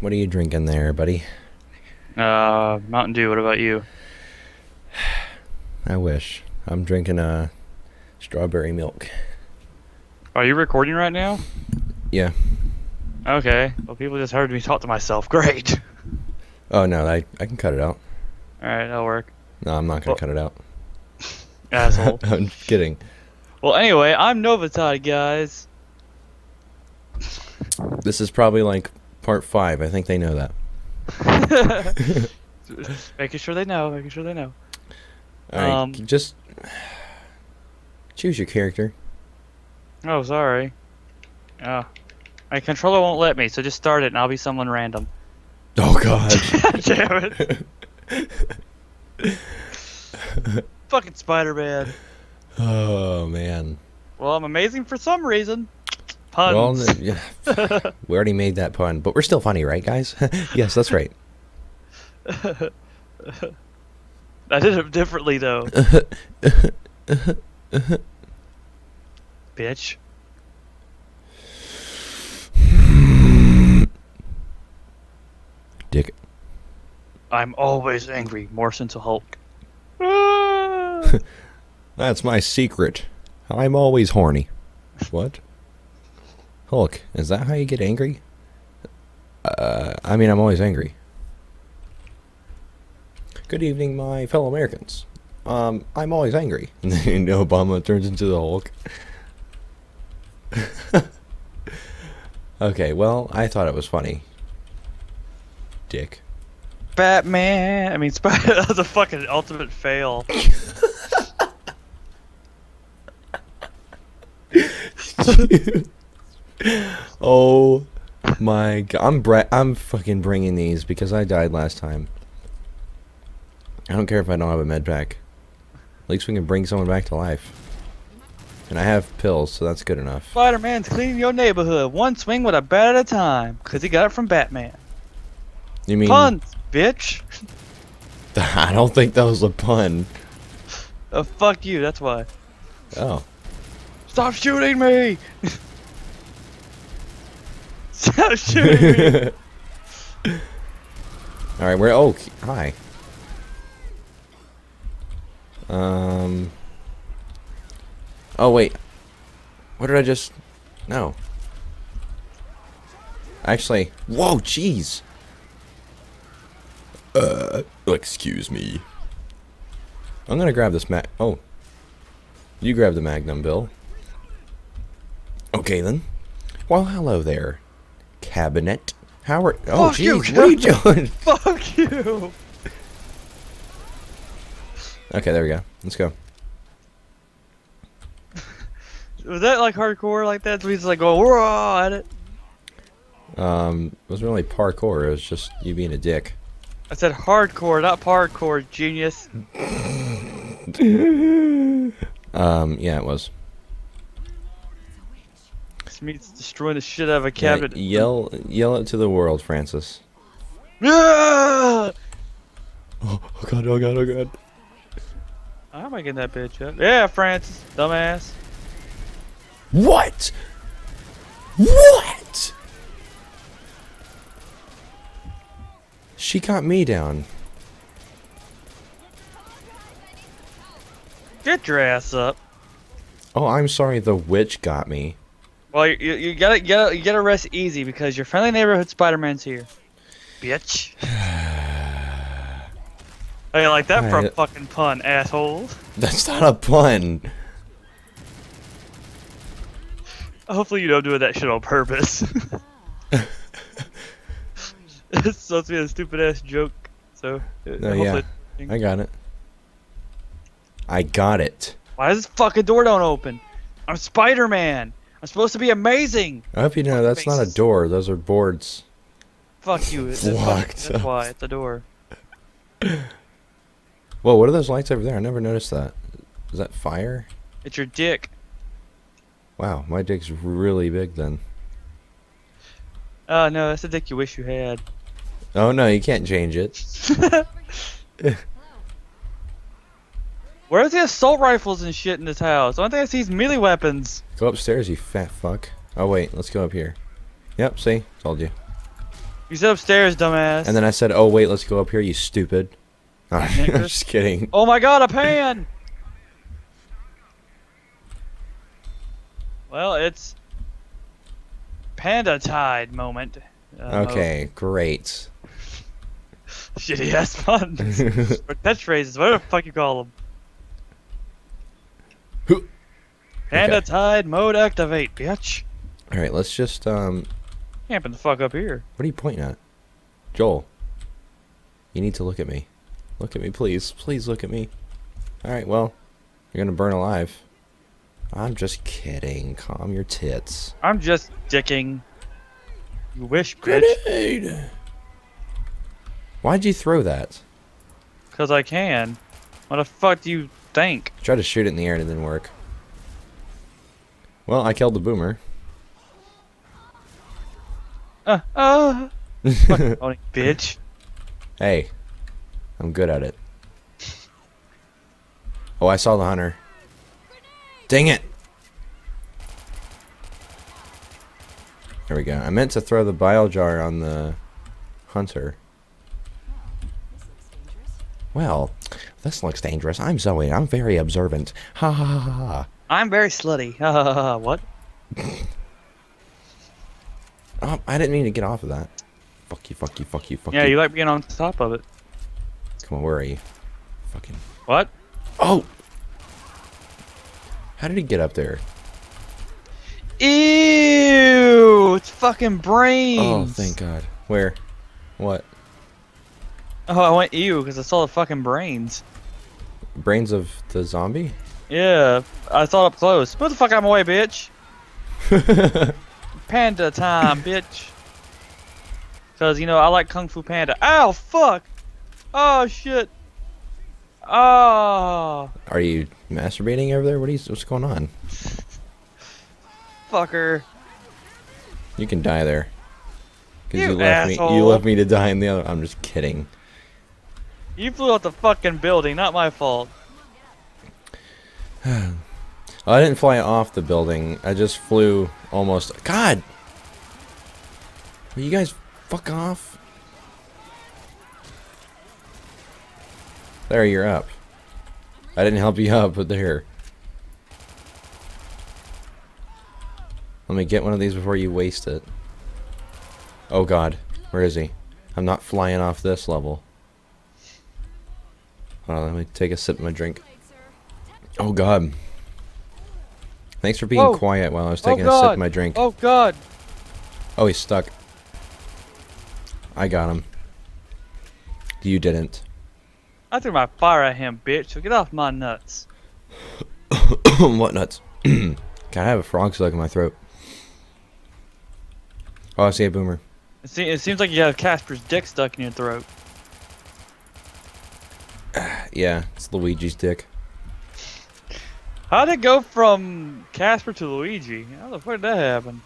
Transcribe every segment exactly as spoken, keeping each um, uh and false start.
What are you drinking there, buddy? Uh, Mountain Dew. What about you? I wish. I'm drinking a strawberry milk. Are you recording right now? Yeah. Okay. Well, people just heard me talk to myself. Great. Oh, no. I, I can cut it out. All right. That'll work. No, I'm not going to well, cut it out. Asshole. I'm kidding. Well, anyway, I'm Novatide, guys. This is probably like part five. I think they know that. Making sure they know. Making sure they know. All right, um, just choose your character. Oh, sorry. Uh, my controller won't let me, so just start it and I'll be someone random. Oh, God. Damn it. Fucking Spider-Man. Oh, man. Well, I'm amazing for some reason. Puns. Well, yeah. We already made that pun, but we're still funny, right, guys? Yes, that's right. I did it differently, though. Bitch. Dick. I'm always angry, more since a Hulk. That's my secret. I'm always horny. What? Hulk, is that how you get angry? Uh, I mean, I'm always angry. Good evening, my fellow Americans. Um, I'm always angry. And Obama turns into the Hulk. Okay, well, I thought it was funny. Dick. Batman! I mean, Spider- that was a fucking ultimate fail. Oh my god! I'm bra I'm fucking bringing these because I died last time. I don't care if I don't have a med pack. At least we can bring someone back to life. And I have pills, so that's good enough. Spider-Man's cleaning your neighborhood, one swing with a bat at a time, cause he got it from Batman. You mean puns, bitch? I don't think that was a pun. Oh, fuck you. That's why. Oh. Stop shooting me! Stop shooting me! Alright, we're... Oh, hi. Um... Oh, wait. What did I just... No. Actually... Whoa, jeez! Uh, excuse me. I'm gonna grab this mag... Oh. You grab the Magnum, Bill. Okay, then. Well, hello there, cabinet. How are... Oh, jeez, what are you doing? Fuck you! Okay, there we go. Let's go. Was that, like, hardcore like that? So we just, like, go, raw at it? Um, it wasn't really parkour. It was just you being a dick. I said hardcore, not parkour, genius. um, yeah, it was. Means destroying the shit out of a cabinet. Yeah, yell, yell it to the world, Francis. Ah! Oh, oh god, oh god, oh god. How am I getting that bitch up? Yeah, Francis, dumbass. What? What? She got me down. Get your ass up. Oh, I'm sorry, the witch got me. Well, you, you, you gotta, you gotta, you gotta rest easy because your friendly neighborhood Spider-Man's here, bitch. How you like that I, for a fucking pun, asshole? That's not a pun. Hopefully you don't do that shit on purpose. It's supposed to be a stupid ass joke, so. No, yeah, it... I got it. I got it. Why does this fucking door don't open? I'm Spider-Man. I'm supposed to be amazing. I hope you know that's faces. Not a door. Those are boards. Fuck you. It's locked. That's why it's a door. Whoa! What are those lights over there? I never noticed that. Is that fire? It's your dick. Wow, my dick's really big then. Oh uh, no, that's the dick you wish you had. Oh no, you can't change it. Where is the assault rifles and shit in this house? The only thing I see is melee weapons. Go upstairs, you fat fuck. Oh, wait. Let's go up here. Yep, see? Told you. You said upstairs, dumbass. And then I said, oh, wait, let's go up here, you stupid. I'm just kidding. Oh my god, a pan! Well, it's Panda Tide moment. Uh, okay, great. Shitty ass puns. Or catchphrases, whatever the fuck you call them. Hoo. Panda okay. Tide mode activate, bitch. Alright, let's just, um... camping the fuck up here. What are you pointing at? Joel. You need to look at me. Look at me, please. Please look at me. Alright, well, you're gonna burn alive. I'm just kidding. Calm your tits. I'm just dicking. You wish, bitch. Grenade. Why'd you throw that? Because I can. What the fuck do you think? Try to shoot it in the air and it didn't work. Well, I killed the boomer. Uh, uh. Fucking funny, bitch. Hey. I'm good at it. Oh, I saw the hunter. Dang it! There we go. I meant to throw the bile jar on the hunter. Well, this looks dangerous. I'm Zoe. I'm very observant. Ha ha ha ha. I'm very slutty. Ha ha ha ha. What? Oh, I didn't mean to get off of that. Fuck you, fuck you, fuck you, fuck you. Yeah, you like being on top of it. Come on, where are you? Fucking. What? Oh! How did he get up there? Ew! It's fucking brains! Oh, thank God. Where? What? Oh, I went ew because I saw the fucking brains. Brains of the zombie? Yeah, I saw it up close. Move the fuck out of my way, bitch! Panda time, bitch! Because, you know, I like Kung Fu Panda. Ow, fuck! Oh shit! Oh. Are you masturbating over there? What is? What's going on? Fucker. You can die there. Cause you, you left asshole. me. You left me to die in the other. I'm just kidding. You flew out the fucking building. Not my fault. Oh, I didn't fly off the building. I just flew almost. God. Will you guys fuck off? There, you're up. I didn't help you up, but there. Let me get one of these before you waste it. Oh god, where is he? I'm not flying off this level. Hold on, let me take a sip of my drink. Oh god. Thanks for being Whoa. quiet while I was taking oh, a sip of my drink. Oh god. Oh, he's stuck. I got him. You didn't. I threw my fire at him, bitch, so get off my nuts. What nuts? Can I have a frog stuck in my throat? Oh, I see a boomer. It, se it seems like you have Casper's dick stuck in your throat. Yeah, it's Luigi's dick. How'd it go from Casper to Luigi? How the fuck did that happen?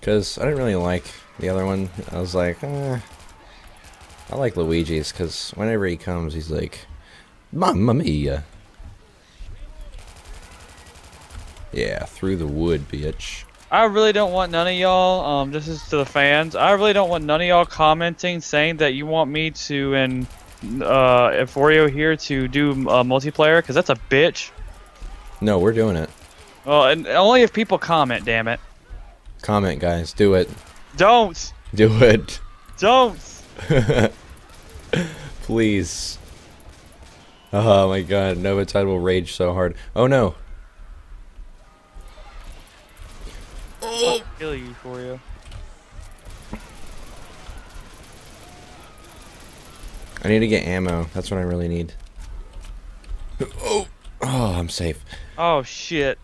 Because I didn't really like the other one. I was like, eh. I like Luigi's because whenever he comes, he's like, Mamma Mia. Yeah, through the wood, bitch. I really don't want none of y'all, um, this is to the fans, I really don't want none of y'all commenting saying that you want me to, and, uh, Euphoria here to do uh, multiplayer, because that's a bitch. No, we're doing it. Well, and only if people comment, damn it. Comment, guys. Do it. Don't. Do it. Don't. Please. Oh my god, Novatide will rage so hard. Oh no. I'll kill you for you. I need to get ammo. That's what I really need. Oh, oh I'm safe. Oh shit.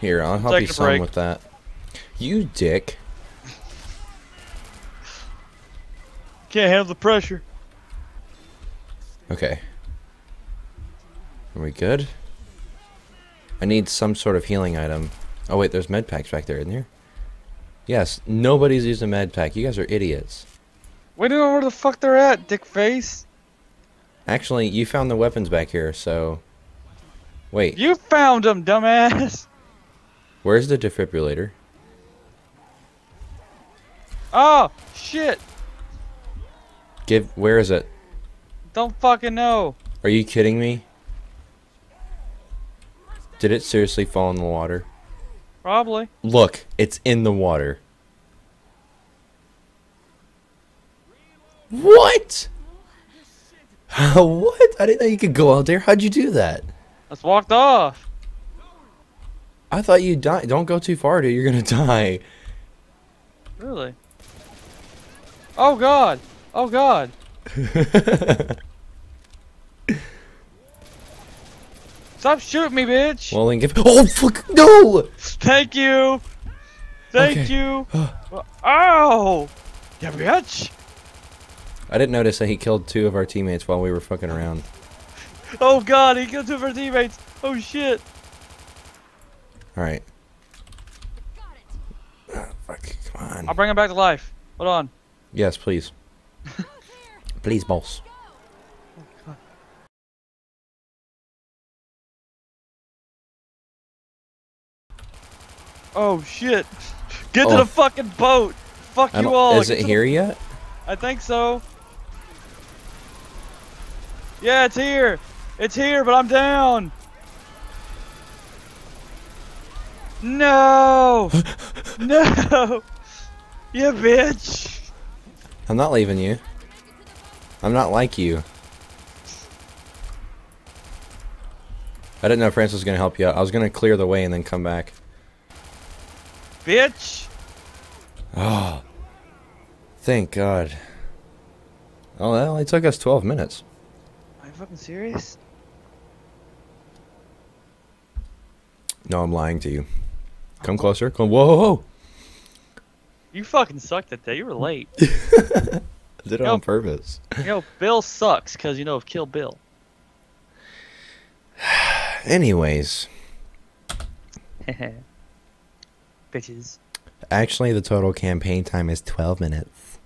Here, I'll help you some with that. You dick. Can't handle the pressure. Okay. Are we good? I need some sort of healing item. Oh wait, there's med packs back there, isn't there? Yes, nobody's using a med pack. You guys are idiots. We don't know where the fuck they're at, dick face. Actually, you found the weapons back here, so... Wait. You found them, dumbass! Where's the defibrillator? Oh, shit. Give, where is it? Don't fucking know. Are you kidding me? Did it seriously fall in the water? Probably. Look, it's in the water. What? What? I didn't know you could go out there. How'd you do that? I just walked off. I thought you'd die. Don't go too far, dude. You're gonna die. Really? Oh, God. Oh, God. Stop shooting me, bitch. Well, then give. Oh, fuck. No. Thank you. Thank okay. you. Ow. Yeah, bitch. I didn't notice that he killed two of our teammates while we were fucking around. Oh, God. He killed two of our teammates. Oh, shit. All right. Oh, fuck. Come on. I'll bring him back to life. Hold on. Yes, please. Please, boss. Oh, oh shit! Get oh. to the fucking boat. Fuck you all. Is Get it here the... yet? I think so. Yeah, it's here. It's here, but I'm down. No. No. You bitch. I'm not leaving you. I'm not like you. I didn't know Francis was gonna help you out. I was gonna clear the way and then come back. Bitch! Oh. Thank God. Oh, that only took us twelve minutes. Are you fucking serious? No, I'm lying to you. Come closer. Come. Whoa, whoa, whoa! You fucking sucked at that. You were late. I did it on purpose. You know, Bill sucks because, you know, of Kill Bill. Anyways. Bitches. Actually, the total campaign time is twelve minutes.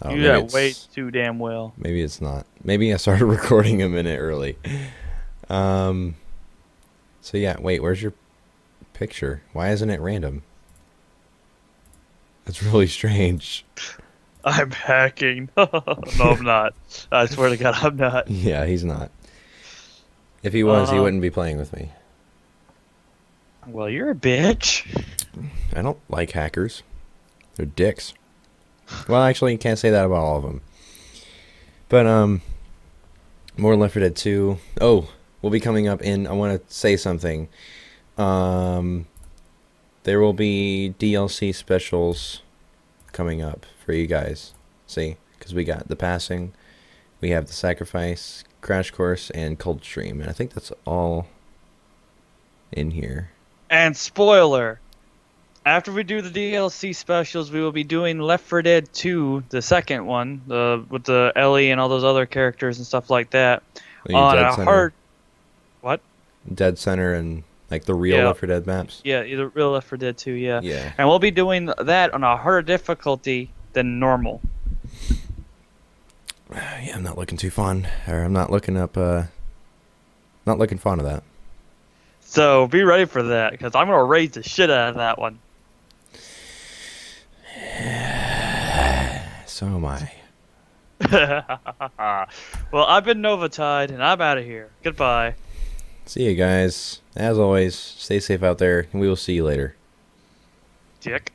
Oh, you did that way too damn well. Maybe it's not. Maybe I started recording a minute early. Um. So, yeah. Wait, where's your picture? Why isn't it random? That's really strange. I'm hacking. No, I'm not. I swear to God, I'm not. Yeah, he's not. If he was, um, he wouldn't be playing with me. Well, you're a bitch. I don't like hackers. They're dicks. Well, actually, you can't say that about all of them. But, um, more Left four Dead two. Oh, we'll be coming up in... I want to say something. Um... There will be D L C specials coming up for you guys. See? Because we got The Passing, we have The Sacrifice, Crash Course, and Cold Stream. And I think that's all in here. And spoiler! After we do the D L C specials, we will be doing Left four Dead two, the second one, the, with the Ellie and all those other characters and stuff like that. On a hard... What? Dead Center and... Like the real yeah. Left four Dead maps? Yeah, the real Left four Dead two, yeah. yeah. And we'll be doing that on a harder difficulty than normal. Yeah, I'm not looking too fond. Or I'm not looking up, uh... Not looking fond of that. So, be ready for that, because I'm going to raise the shit out of that one. So am I. Well, I've been Novatide, and I'm out of here. Goodbye. See you guys. As always, stay safe out there, and we will see you later. Dick.